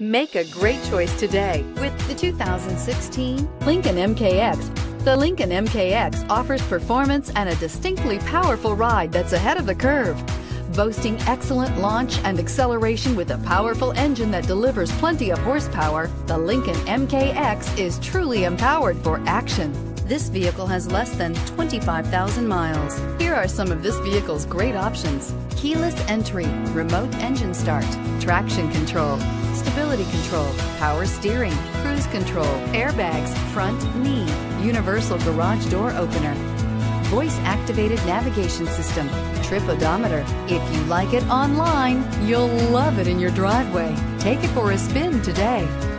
Make a great choice today with the 2016 Lincoln MKX. The Lincoln MKX offers performance and a distinctly powerful ride that's ahead of the curve. Boasting excellent launch and acceleration with a powerful engine that delivers plenty of horsepower, the Lincoln MKX is truly empowered for action. This vehicle has less than 25,000 miles. Here are some of this vehicle's great options: keyless entry, remote engine start, traction control, stability control, power steering, cruise control, airbags, front knee, universal garage door opener, voice-activated navigation system, trip odometer. If you like it online, you'll love it in your driveway. Take it for a spin today.